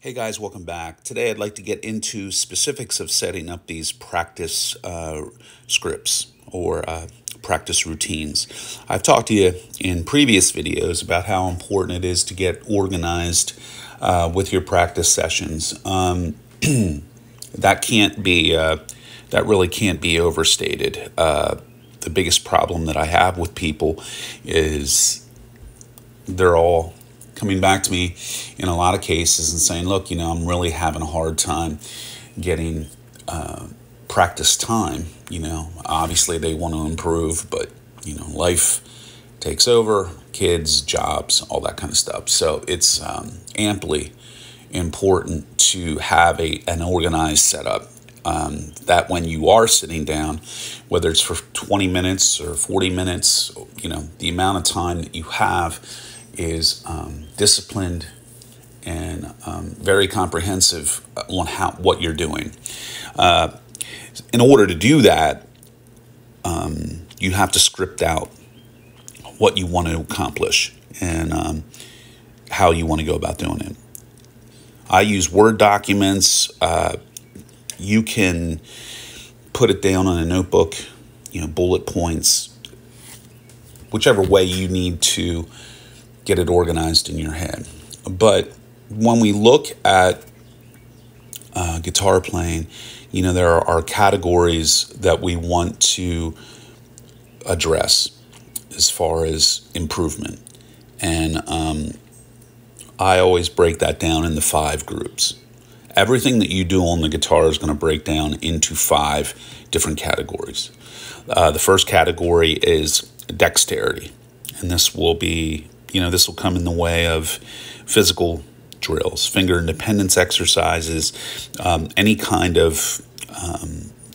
Hey guys, welcome back. Today I'd like to get into specifics of setting up these practice scripts or practice routines. I've talked to you in previous videos about how important it is to get organized with your practice sessions. That really can't be overstated. The biggest problem that I have with people is they're all coming back to me in a lot of cases and saying, look, you know, I'm really having a hard time getting practice time. You know, obviously they want to improve, but, you know, life takes over, kids, jobs, all that kind of stuff. So it's amply important to have an organized setup that when you are sitting down, whether it's for 20 minutes or 40 minutes, you know, the amount of time that you have is disciplined and very comprehensive on what you're doing. In order to do that, you have to script out what you want to accomplish and how you want to go about doing it. I use Word documents. You can put it down on a notebook, you know, bullet points, whichever way you need to get it organized in your head. But when we look at guitar playing, you know, there are categories that we want to address as far as improvement. And I always break that down into 5 groups. Everything that you do on the guitar is going to break down into 5 different categories. The first category is dexterity. And this will be, you know, this will come in the way of physical drills, finger independence exercises, any kind of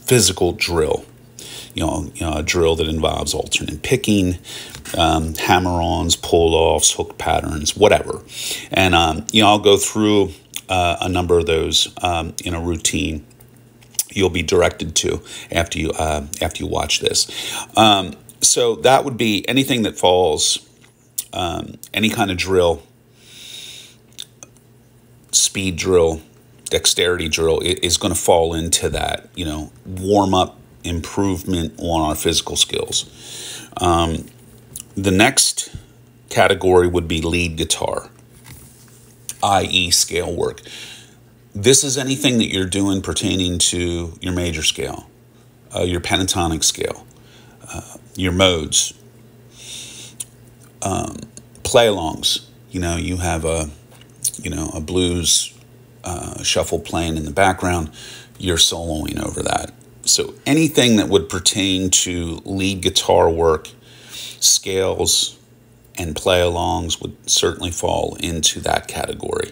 physical drill, you know, a drill that involves alternate picking, hammer-ons, pull-offs, hook patterns, whatever. And, you know, I'll go through a number of those in a routine you'll be directed to after you watch this. So that would be anything that falls... any kind of drill, speed drill, dexterity drill is going to fall into that, you know, warm-up improvement on our physical skills. The next category would be lead guitar, i.e. scale work. This is anything that you're doing pertaining to your major scale, your pentatonic scale, your modes, play-alongs. You know, you have a blues shuffle playing in the background. You're soloing over that. So anything that would pertain to lead guitar work, scales, and play-alongs would certainly fall into that category.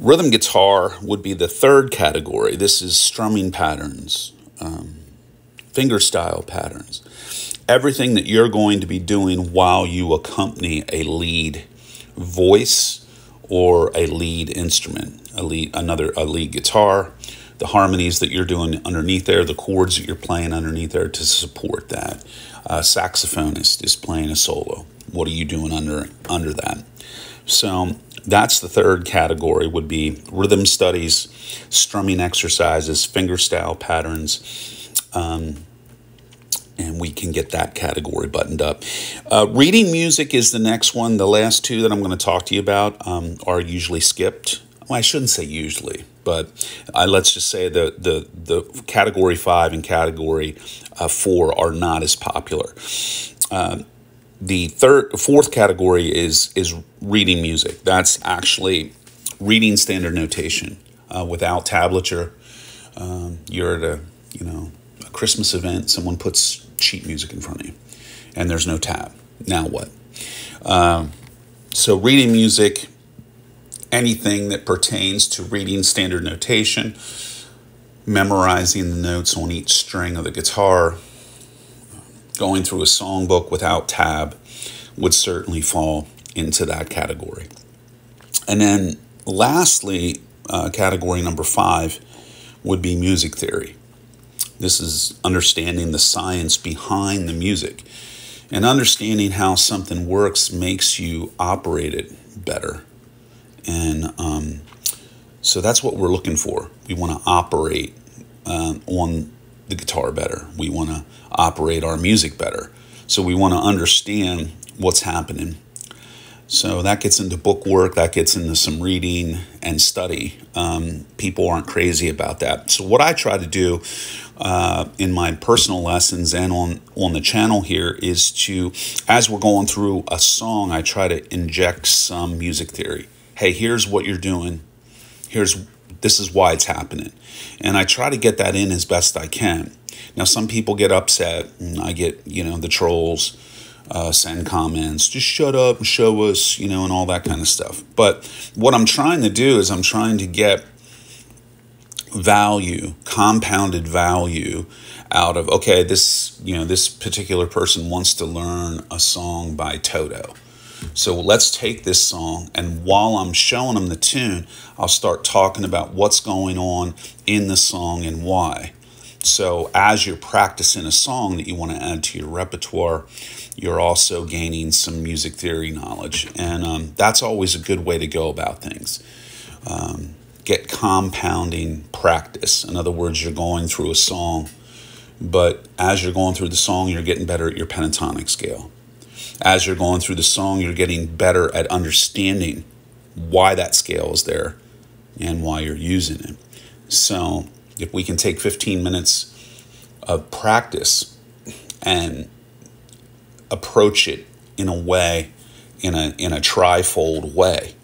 Rhythm guitar would be the third category. This is strumming patterns, finger-style patterns. Everything that you're going to be doing while you accompany a lead voice or a lead instrument, a lead guitar, the harmonies that you're doing underneath there, the chords that you're playing underneath there to support that. A saxophonist is playing a solo. What are you doing under that? So that's the third category, would be rhythm studies, strumming exercises, finger style patterns, and we can get that category buttoned up. Reading music is the next one. The last two that I'm going to talk to you about are usually skipped. Well, I shouldn't say usually, but let's just say the category 5 and category 4 are not as popular. The fourth category is reading music. That's actually reading standard notation without tablature. You're at a, you know, a Christmas event, someone puts sheet music in front of you, and there's no tab. Now what? So reading music, anything that pertains to reading standard notation, memorizing the notes on each string of the guitar, going through a songbook without tab would certainly fall into that category. And then lastly, category number 5 would be music theory. This is understanding the science behind the music, and understanding how something works makes you operate it better And so that's what we're looking for. We want to operate on the guitar better. We want to operate our music better. So we want to understand what's happening. So that gets into book work, that gets into some reading and study. People aren't crazy about that. So what I try to do in my personal lessons and on the channel here is to, as we're going through a song, I try to inject some music theory. Hey, here's what you're doing. This is why it's happening. And I try to get that in as best I can. Now, some people get upset, and I get, you know, the trolls. Send comments, just shut up and show us, you know, and all that kind of stuff. But what I'm trying to do is I'm trying to get value, compounded value out of, okay, this, you know, this particular person wants to learn a song by Toto. So let's take this song, and while I'm showing them the tune, I'll start talking about what's going on in the song and why. So as you're practicing a song that you want to add to your repertoire, you're also gaining some music theory knowledge. And that's always a good way to go about things. Get compounding practice. In other words, you're going through a song, but as you're going through the song, you're getting better at your pentatonic scale. As you're going through the song, you're getting better at understanding why that scale is there and why you're using it. So if we can take 15 minutes of practice and approach it in a way, in a trifold way,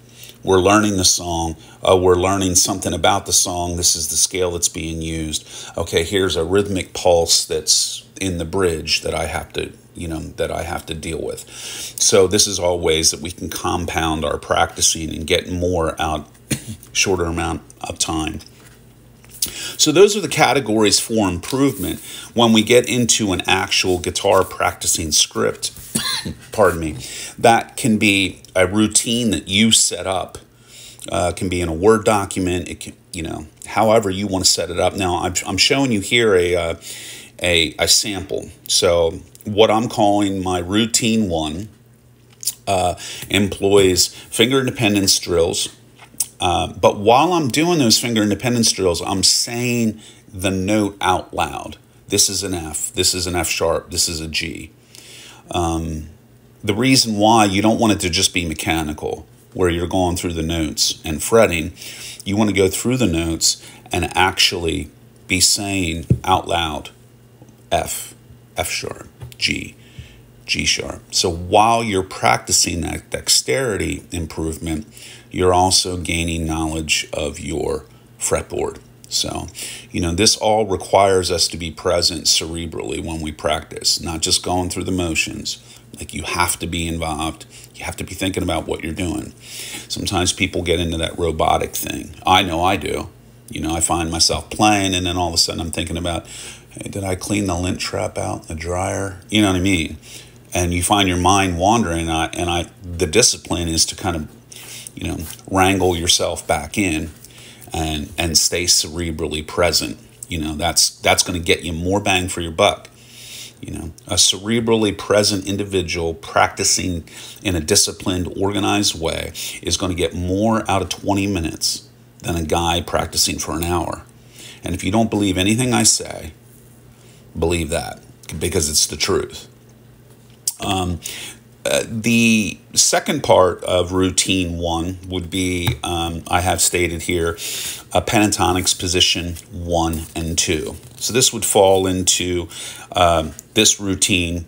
we're learning the song, we're learning something about the song, this is the scale that's being used, okay, here's a rhythmic pulse that's in the bridge that I have to, you know, that I have to deal with. So this is all ways that we can compound our practicing and get more out shorter amount of time. So those are the categories for improvement when we get into an actual guitar practicing script. Pardon me. That can be a routine that you set up. Can be in a Word document. It can, you know, however you want to set it up. Now I'm showing you here a sample. So what I'm calling my routine one employs finger independence drills. But while I'm doing those finger independence drills, I'm saying the note out loud. This is an F. This is an F sharp. This is a G. The reason why you don't want it to just be mechanical, where you're going through the notes and fretting. You want to go through the notes and actually be saying out loud, F, F sharp, G, G sharp. So while you're practicing that dexterity improvement, you're also gaining knowledge of your fretboard. So, you know, this all requires us to be present cerebrally when we practice, not just going through the motions. Like, you have to be involved. You have to be thinking about what you're doing. Sometimes people get into that robotic thing. I know I do. You know, I find myself playing, and then all of a sudden I'm thinking about, hey, did I clean the lint trap out in the dryer? You know what I mean? And you find your mind wandering, the discipline is to kind of, you know, wrangle yourself back in and stay cerebrally present. You know, that's going to get you more bang for your buck. You know, a cerebrally present individual practicing in a disciplined, organized way is going to get more out of 20 minutes than a guy practicing for an hour. And if you don't believe anything I say, believe that, because it's the truth. The second part of routine one would be, I have stated here, pentatonics position 1 and 2. So this would fall into this routine.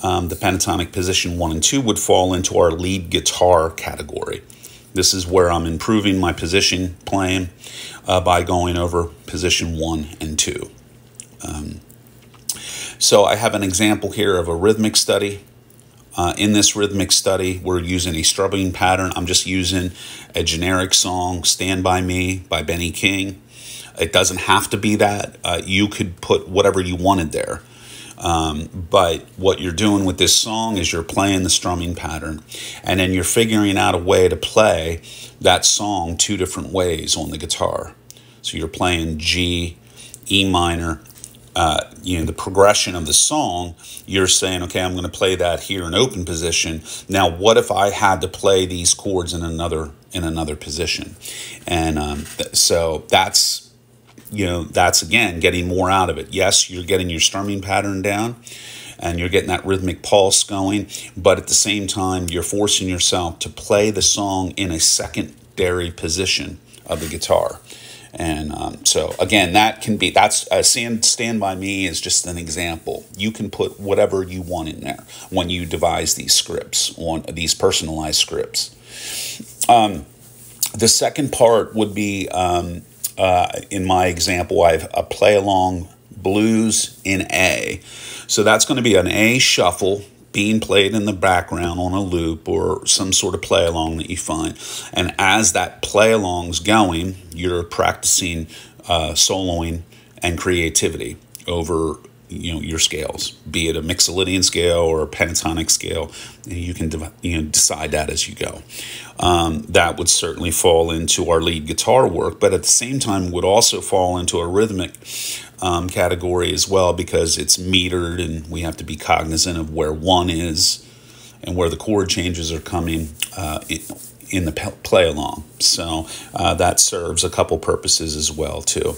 The pentatonic position 1 and 2 would fall into our lead guitar category. This is where I'm improving my position playing by going over position 1 and 2. So I have an example here of a rhythmic study. In this rhythmic study, we're using a strumming pattern. I'm just using a generic song, Stand By Me by Benny King. It doesn't have to be that. You could put whatever you wanted there. But what you're doing with this song is you're playing the strumming pattern, and then you're figuring out a way to play that song 2 different ways on the guitar. So you're playing G, E minor, the progression of the song, you're saying, okay, I'm going to play that here in open position. Now, what if I had to play these chords in another position? And so that's, that's again getting more out of it. Yes, you're getting your strumming pattern down, and you're getting that rhythmic pulse going, but at the same time, you're forcing yourself to play the song in a secondary position of the guitar. And so again, that can be, Stand By Me is just an example. You can put whatever you want in there when you devise these scripts, on these personalized scripts. The second part would be, in my example, I have a play along blues in A. So that's going to be an A shuffle being played in the background on a loop or some sort of play along that you find. And as that play along's going, you're practicing soloing and creativity over your scales, be it a Mixolydian scale or a pentatonic scale. You can decide that as you go. That would certainly fall into our lead guitar work, but at the same time would also fall into a rhythmic category as well, because it's metered and we have to be cognizant of where one is and where the chord changes are coming in the play along. So that serves a couple purposes as well too.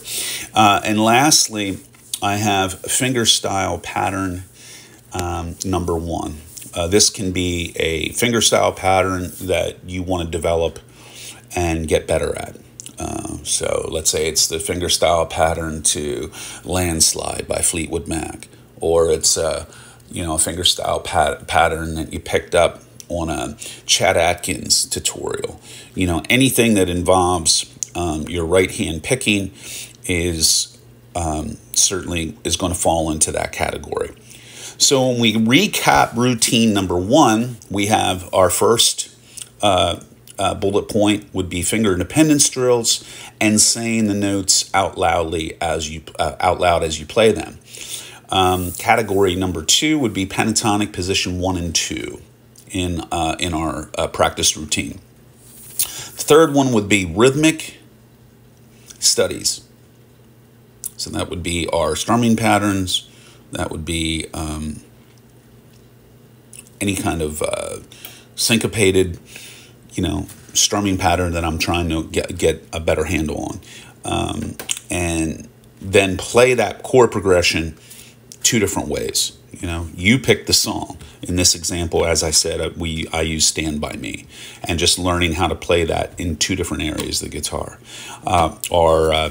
And lastly, I have fingerstyle pattern number one. This can be a fingerstyle pattern that you want to develop and get better at. So let's say it's the fingerstyle pattern to Landslide by Fleetwood Mac, or it's a fingerstyle pattern that you picked up on a Chet Atkins tutorial. Anything that involves your right hand picking is certainly is going to fall into that category. So when we recap routine number one, we have our first bullet point would be finger independence drills and saying the notes out loud as you play them. Category number two would be pentatonic position 1 and 2 in our practice routine. The third one would be rhythmic studies. So that would be our strumming patterns. That would be any kind of syncopated strumming pattern that I'm trying to get a better handle on. And then play that chord progression 2 different ways. You pick the song. In this example, as I said, I use Stand By Me, and just learning how to play that in 2 different areas of the guitar. Our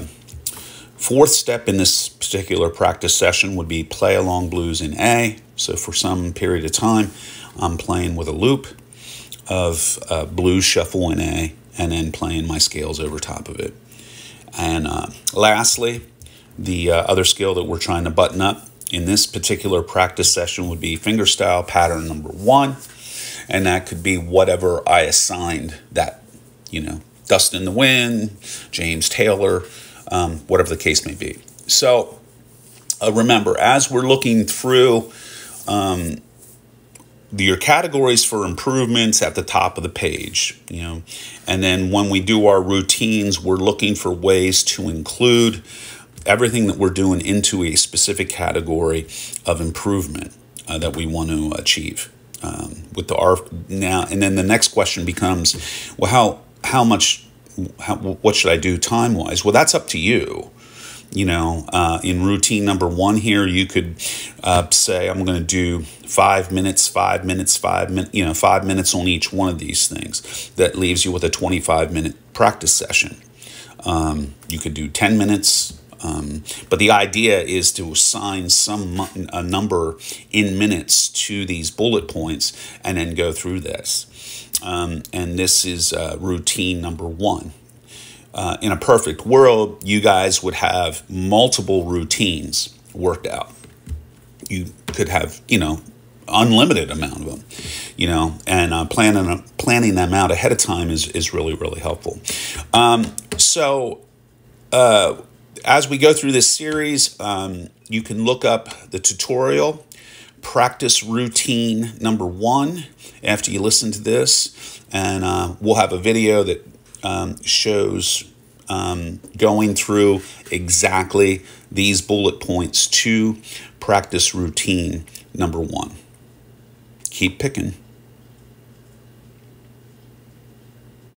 fourth step in this particular practice session would be play along blues in A. So for some period of time, I'm playing with a loop of blues shuffle in A, and then playing my scales over top of it. And lastly, the other scale that we're trying to button up in this particular practice session would be fingerstyle pattern number 1, and that could be whatever I assigned that, Dust in the Wind, James Taylor, whatever the case may be. So remember, as we're looking through your categories for improvements at the top of the page, and then when we do our routines, we're looking for ways to include everything that we're doing into a specific category of improvement that we want to achieve. And then the next question becomes, well, what should I do time-wise? Well, that's up to you. In routine number 1 here, you could say, I'm going to do 5 minutes on each one of these things. That leaves you with a 25-minute practice session. You could do 10 minutes, but the idea is to assign a number in minutes to these bullet points and then go through this. And this is routine number 1. In a perfect world, you guys would have multiple routines worked out. You could have, unlimited amount of them, and planning them out ahead of time is really, really helpful. So as we go through this series, you can look up the tutorial, practice routine number 1, after you listen to this, and we'll have a video that shows going through exactly these bullet points to practice routine number 1. Keep picking.